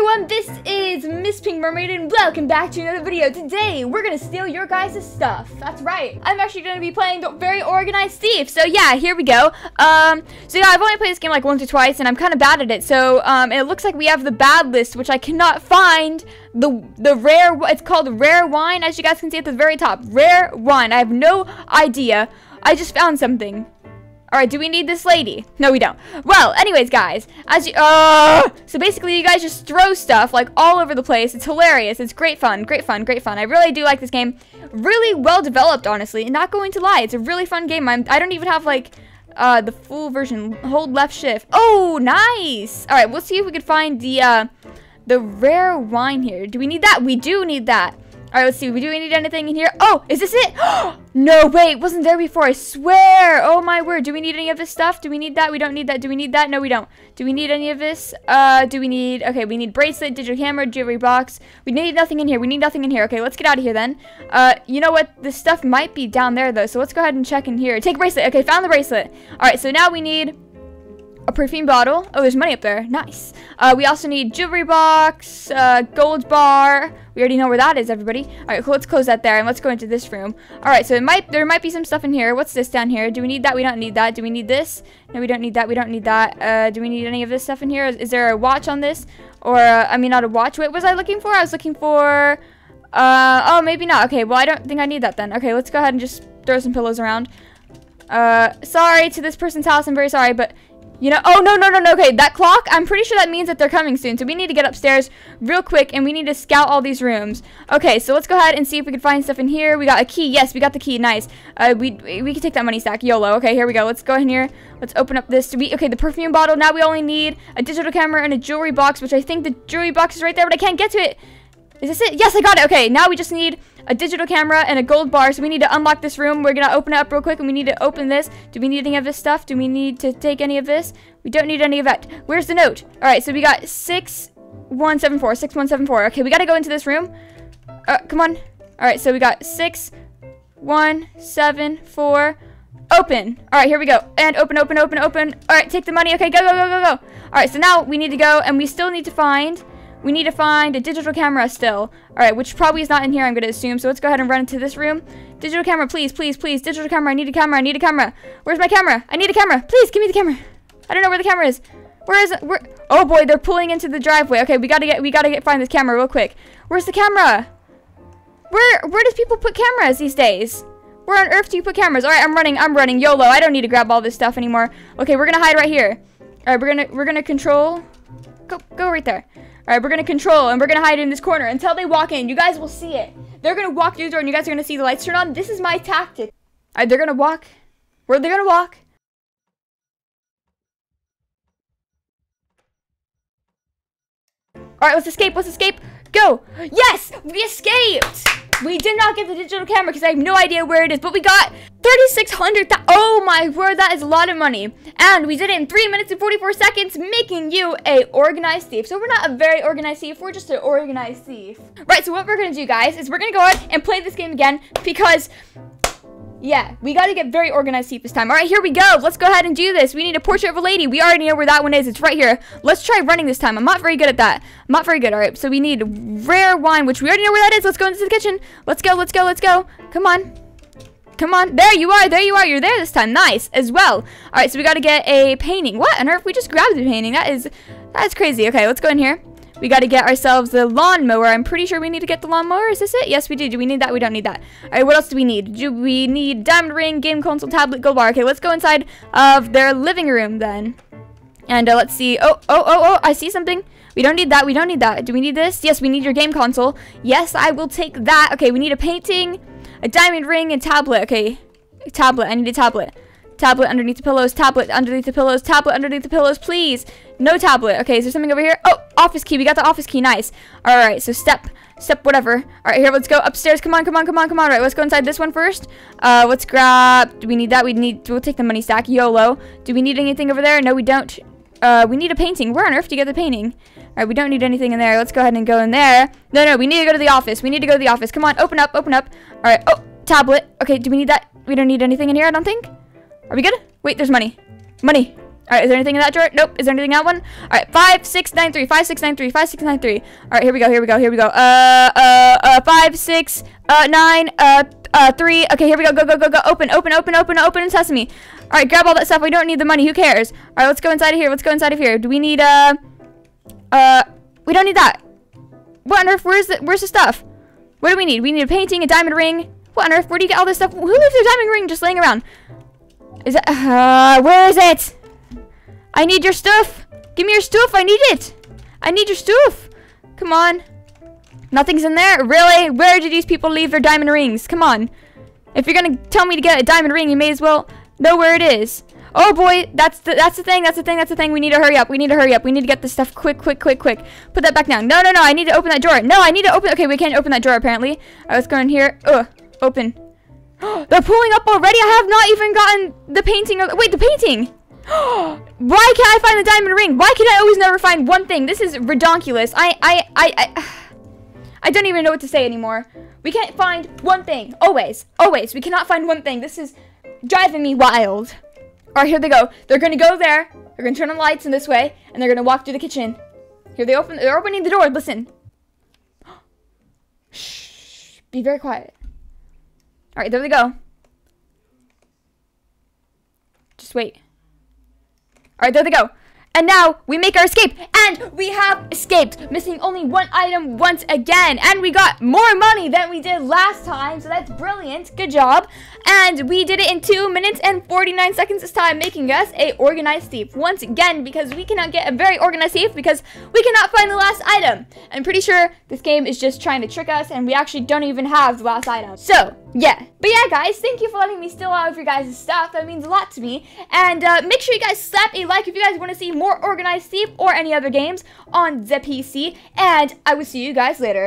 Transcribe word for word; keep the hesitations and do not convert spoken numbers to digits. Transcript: everyone, this is Miss Pink Mermaid and welcome back to another video. Today, we're gonna steal your guys' stuff. That's right. I'm actually gonna be playing The Very Organized Thief. So yeah, here we go. Um, so yeah, I've only played this game like once or twice and I'm kind of bad at it. So um, it looks like we have the bad list, which I cannot find. The, the rare, it's called Rare Wine, as you guys can see at the very top. Rare Wine, I have no idea. I just found something. Alright, do we need this lady? No, we don't. Well, anyways, guys, as you, uh, so basically you guys just throw stuff, like, all over the place. It's hilarious. It's great fun, great fun, great fun. I really do like this game. Really well-developed, honestly. Not going to lie. It's a really fun game. I'm, I don't even have, like, uh, the full version. Hold left shift. Oh, nice! Alright, we'll see if we can find the, uh, the rare wine here. Do we need that? We do need that. Alright, let's see. We do we need anything in here? Oh, is this it? No, wait. It wasn't there before. I swear. Oh, my word. Do we need any of this stuff? Do we need that? We don't need that. Do we need that? No, we don't. Do we need any of this? Uh, do we need... Okay, we need bracelet, digital camera, jewelry box. We need nothing in here. We need nothing in here. Okay, let's get out of here then. Uh, you know what? This stuff might be down there, though, so let's go ahead and check in here. Take bracelet. Okay, found the bracelet. Alright, so now we need a perfume bottle. Oh, there's money up there. Nice. Uh, we also need jewelry box, uh, gold bar. We already know where that is, everybody. All right, cool. Let's close that there and let's go into this room. All right, so it might there might be some stuff in here. What's this down here? Do we need that? We don't need that. Do we need this? No, we don't need that. We don't need that. Uh, do we need any of this stuff in here? Is, is there a watch on this? Or uh, I mean, not a watch. What was I looking for? I was looking for. Uh, oh, maybe not. Okay, well, I don't think I need that then. Okay, let's go ahead and just throw some pillows around. Uh, sorry to this person's house. I'm very sorry, but. You know, oh, no, no, no, no, okay, that clock, I'm pretty sure that means that they're coming soon, so we need to get upstairs real quick, and we need to scout all these rooms. Okay, so let's go ahead and see if we can find stuff in here. We got a key, yes, we got the key, nice. Uh, we we can take that money stack, YOLO, okay, here we go, let's go in here, let's open up this, we, okay, the perfume bottle, now we only need a digital camera and a jewelry box, which I think the jewelry box is right there, but I can't get to it. Is this it? Yes, I got it. Okay, now we just need a digital camera and a gold bar, so we need to unlock this room. We're gonna open it up real quick, and we need to open this. Do we need any of this stuff? Do we need to take any of this? We don't need any of that. Where's the note? All right, so we got six one seven four, six one seven four. Okay, we gotta go into this room. Uh, come on. All right, so we got six one seven four. Open. All right, here we go. And open, open, open, open. All right, take the money. Okay, go, go, go, go, go. All right, so now we need to go, and we still need to find... We need to find a digital camera still. Alright, which probably is not in here, I'm going to assume. So let's go ahead and run into this room. Digital camera, please, please, please. Digital camera, I need a camera, I need a camera. Where's my camera? I need a camera. Please, give me the camera. I don't know where the camera is. Where is it? Where? Oh boy, they're pulling into the driveway. Okay, we got to get, we got to get, find this camera real quick. Where's the camera? Where, where does people put cameras these days? Where on earth do you put cameras? Alright, I'm running, I'm running. YOLO, I don't need to grab all this stuff anymore. Okay, we're going to hide right here. Alright, we're going to, we're going to control. Go, go right there. Alright, we're gonna control and we're gonna hide in this corner until they walk in. You guys will see it. They're gonna walk through the door and you guys are gonna see the lights turn on. This is my tactic. Alright, they're gonna walk. Where they're gonna walk. Alright, let's escape, let's escape. Go! Yes! We escaped! We did not get the digital camera because I have no idea where it is, but we got thirty-six hundred. Oh my word, that is a lot of money. And we did it in three minutes and forty-four seconds, making you a organized thief. So we're not a very organized thief, we're just an organized thief. Right, so what we're gonna do, guys, is we're gonna go ahead and play this game again because, yeah, we gotta get very organized thief this time. All right, here we go. Let's go ahead and do this. We need a portrait of a lady. We already know where that one is. It's right here. Let's try running this time. I'm not very good at that. I'm not very good. All right, so we need rare wine, which we already know where that is. Let's go into the kitchen. Let's go, let's go, let's go. Come on. Come on. There you are. There you are. You're there this time. Nice as well. All right, so we gotta get a painting. What on earth? We just grabbed the painting. That is, that is crazy. Okay, let's go in here. We got to get ourselves the lawnmower. I'm pretty sure we need to get the lawnmower. Is this it? Yes, we do. Do we need that? We don't need that. All right, what else do we need? Do we need diamond ring, game console, tablet, gold bar? Okay, let's go inside of their living room then. And uh, let's see. Oh, oh, oh, oh, I see something. We don't need that. We don't need that. Do we need this? Yes, we need your game console. Yes, I will take that. Okay, we need a painting, a diamond ring, and tablet. Okay, a tablet. I need a tablet. Tablet underneath the pillows, tablet underneath the pillows, tablet underneath the pillows, please. No tablet. Okay, is there something over here? Oh, office key. We got the office key. Nice. All right, so step, step, whatever. All right, here, let's go upstairs. Come on, come on, come on, come on. All right, let's go inside this one first. Uh, let's grab, do we need that? We need, we'll take the money stack. YOLO. Do we need anything over there? No, we don't. Uh, we need a painting. Where on earth do you get the painting? All right, we don't need anything in there. Let's go ahead and go in there. No, no, we need to go to the office. We need to go to the office. Come on, open up, open up. All right, oh, tablet. Okay, do we need that? We don't need anything in here, I don't think. Are we good? Wait, there's money. Money. Alright, is there anything in that drawer? Nope. Is there anything in that one? Alright, five six nine three, five six nine three, five six nine three. Alright, here we go, here we go, here we go. Uh, uh, uh, five six, uh, nine, uh, uh, three. Okay, here we go, go, go, go, go. Open, open, open, open, open, sesame. Alright, grab all that stuff. We don't need the money. Who cares? Alright, let's go inside of here. Let's go inside of here. Do we need, uh, uh, we don't need that. What on earth? Where's the, where's the stuff? What do we need? We need a painting, a diamond ring. What on earth? Where do you get all this stuff? Who leaves their diamond ring just laying around? Is that, uh, where is it? I need your stuff. Give me your stuff. I need it. I need your stuff. Come on. Nothing's in there? Really? Where did these people leave their diamond rings? Come on. If you're gonna tell me to get a diamond ring, you may as well know where it is. Oh boy, that's the that's the thing, that's the thing, that's the thing. We need to hurry up. We need to hurry up. We need to get this stuff quick, quick, quick, quick. Put that back down. No, no, no. I need to open that drawer. No, I need to open. Okay, we can't open that drawer apparently. I was going here. Ugh. Open. They're pulling up already. I have not even gotten the painting. Or, wait, the painting. Why can't I find the diamond ring? Why can I always never find one thing? This is redonkulous. I, I, I, I, I don't even know what to say anymore. We can't find one thing. Always, always. We cannot find one thing. This is driving me wild. All right, here they go. They're gonna go there. They're gonna turn on lights in this way, and they're gonna walk through the kitchen. Here they open. They're opening the door. Listen. Shh. Be very quiet. All right, there we go. Just wait. All right, there they go. And now we make our escape, and we have escaped, missing only one item once again. And we got more money than we did last time, so that's brilliant. Good job. And we did it in two minutes and forty-nine seconds this time, making us a organized thief once again, because we cannot get a very organized thief because we cannot find the last item. I'm pretty sure this game is just trying to trick us, and we actually don't even have the last item. So yeah, but yeah guys, thank you for letting me steal all of your guys' stuff. That means a lot to me. And uh, make sure you guys slap a like if you guys want to see more Organized Thief or any other games on the P C, and I will see you guys later.